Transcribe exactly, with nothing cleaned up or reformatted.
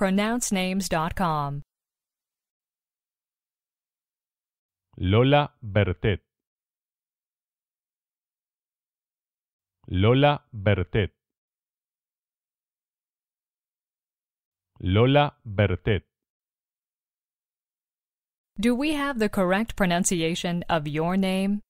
pronounce names punto com. Lola Berthet. Lola Berthet. Lola Berthet. Do we have the correct pronunciation of your name?